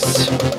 Yes.